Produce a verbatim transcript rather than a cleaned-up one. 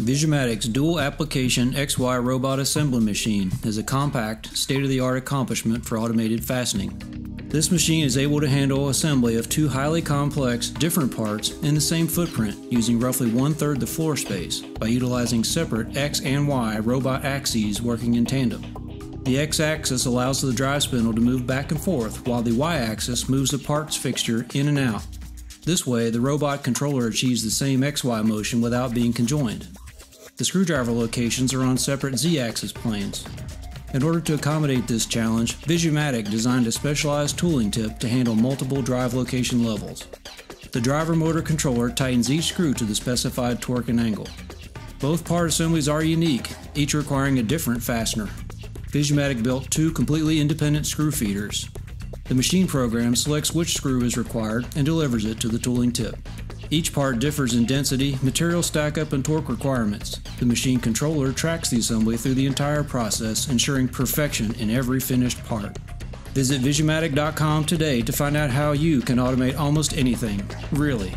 Visumatic's dual application X Y robot assembly machine is a compact, state-of-the-art accomplishment for automated fastening. This machine is able to handle assembly of two highly complex, different parts in the same footprint using roughly one-third the floor space by utilizing separate X and Y robot axes working in tandem. The X axis allows the drive spindle to move back and forth while the Y axis moves the parts fixture in and out. This way, the robot controller achieves the same X Y motion without being conjoined. The screwdriver locations are on separate Z axis planes. In order to accommodate this challenge, Visumatic designed a specialized tooling tip to handle multiple drive location levels. The driver motor controller tightens each screw to the specified torque and angle. Both part assemblies are unique, each requiring a different fastener. Visumatic built two completely independent screw feeders. The machine program selects which screw is required and delivers it to the tooling tip. Each part differs in density, material stack-up, and torque requirements. The machine controller tracks the assembly through the entire process, ensuring perfection in every finished part. Visit Visumatic dot com today to find out how you can automate almost anything, really.